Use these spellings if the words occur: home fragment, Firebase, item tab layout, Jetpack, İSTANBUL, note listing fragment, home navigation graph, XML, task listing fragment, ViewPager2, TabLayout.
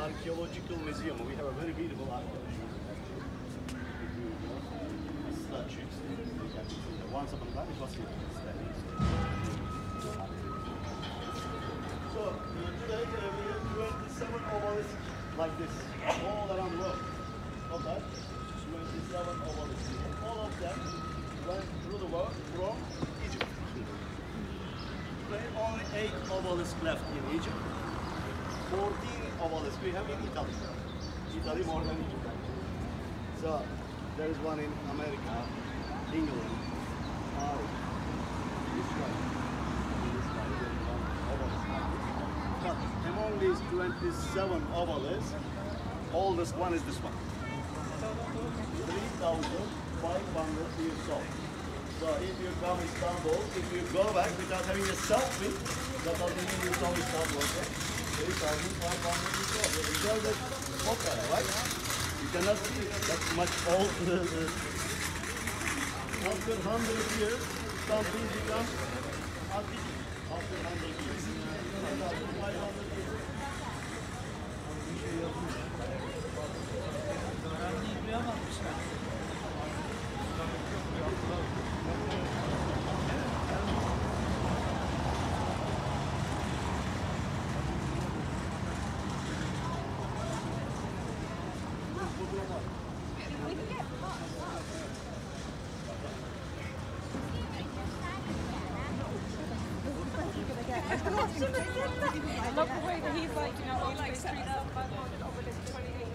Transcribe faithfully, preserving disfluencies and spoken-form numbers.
Archaeological museum. We have a very beautiful archaeological museum. This is the church. Once upon a time, it was here. So today we have twenty-seven obelisks like this, all around the world. Okay, twenty-seven obelisks. All of them went through the world from Egypt. Today only eight obelisks left in Egypt. fourteen obelisks we have in Italy. Italy more than Egypt. So there is one in America, England. Uh, this one, this one, one so, among these twenty-seven obelisks, oldest one is this one. three thousand five hundred years old. So if you come to Istanbul, if you go back without having a selfie, that doesn't mean you know Istanbul, okay? three thousand five hundred years old. You cannot see that much old. After one hundred years, something becomes antique. After one hundred years. three thousand five hundred years. Look, the way that he's like, you know, he likes to treat up by the obelisks twenty-eight.